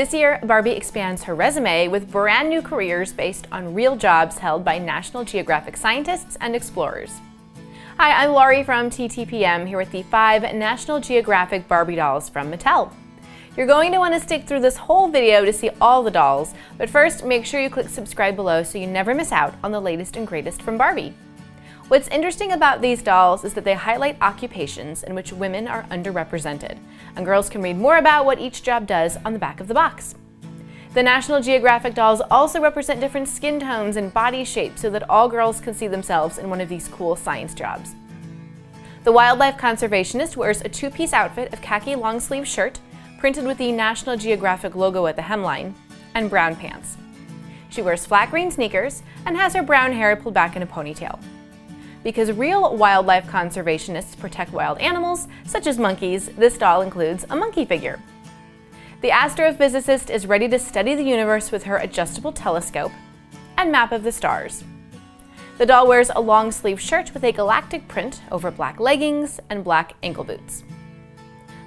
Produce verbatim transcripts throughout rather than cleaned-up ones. This year, Barbie expands her resume with brand new careers based on real jobs held by National Geographic scientists and explorers. Hi, I'm Laurie from T T P M, here with the five National Geographic Barbie dolls from Mattel. You're going to want to stick through this whole video to see all the dolls, but first make sure you click subscribe below so you never miss out on the latest and greatest from Barbie. What's interesting about these dolls is that they highlight occupations in which women are underrepresented, and girls can read more about what each job does on the back of the box. The National Geographic dolls also represent different skin tones and body shapes so that all girls can see themselves in one of these cool science jobs. The Wildlife Conservationist wears a two-piece outfit of khaki long-sleeve shirt, printed with the National Geographic logo at the hemline, and brown pants. She wears flat green sneakers and has her brown hair pulled back in a ponytail. Because real wildlife conservationists protect wild animals, such as monkeys, this doll includes a monkey figure. The astrophysicist is ready to study the universe with her adjustable telescope and map of the stars. The doll wears a long-sleeve shirt with a galactic print over black leggings and black ankle boots.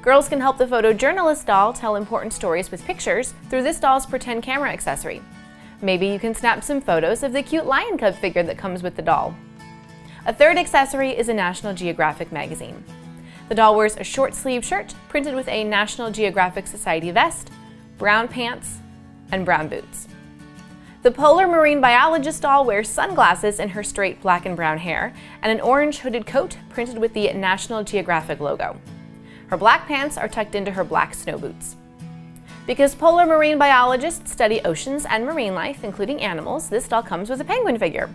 Girls can help the Photojournalist doll tell important stories with pictures through this doll's pretend camera accessory. Maybe you can snap some photos of the cute lion cub figure that comes with the doll. A third accessory is a National Geographic magazine. The doll wears a short-sleeve shirt printed with a National Geographic Society vest, brown pants, and brown boots. The Polar Marine Biologist doll wears sunglasses in her straight black and brown hair and an orange hooded coat printed with the National Geographic logo. Her black pants are tucked into her black snow boots. Because polar marine biologists study oceans and marine life, including animals, this doll comes with a penguin figure.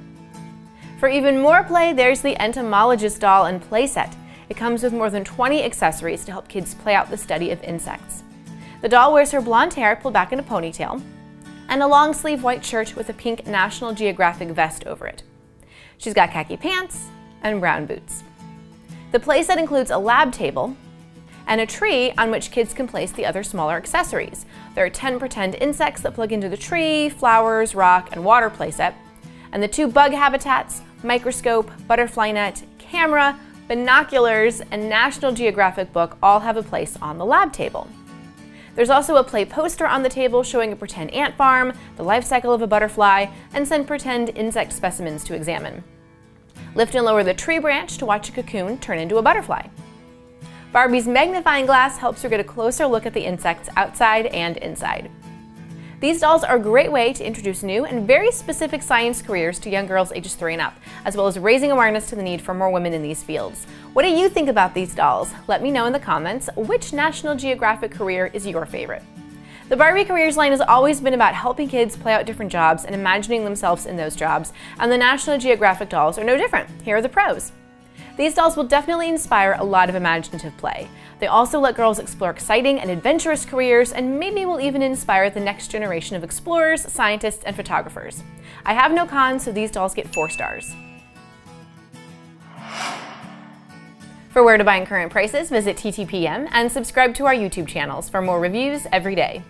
For even more play, there's the Entomologist doll and playset. It comes with more than twenty accessories to help kids play out the study of insects. The doll wears her blonde hair pulled back in a ponytail and a long-sleeve white shirt with a pink National Geographic vest over it. She's got khaki pants and brown boots. The playset includes a lab table and a tree on which kids can place the other smaller accessories. There are ten pretend insects that plug into the tree, flowers, rock, and water playset, and the two bug habitats, microscope, butterfly net, camera, binoculars, and National Geographic book all have a place on the lab table. There's also a play poster on the table showing a pretend ant farm, the life cycle of a butterfly, and some pretend insect specimens to examine. Lift and lower the tree branch to watch a cocoon turn into a butterfly. Barbie's magnifying glass helps her get a closer look at the insects outside and inside. These dolls are a great way to introduce new and very specific science careers to young girls ages three and up, as well as raising awareness to the need for more women in these fields. What do you think about these dolls? Let me know in the comments which National Geographic career is your favorite. The Barbie careers line has always been about helping kids play out different jobs and imagining themselves in those jobs, and the National Geographic dolls are no different. Here are the pros. These dolls will definitely inspire a lot of imaginative play. They also let girls explore exciting and adventurous careers, and maybe will even inspire the next generation of explorers, scientists, and photographers. I have no cons, so these dolls get four stars. For where to buy and current prices, visit T T P M and subscribe to our YouTube channels for more reviews every day.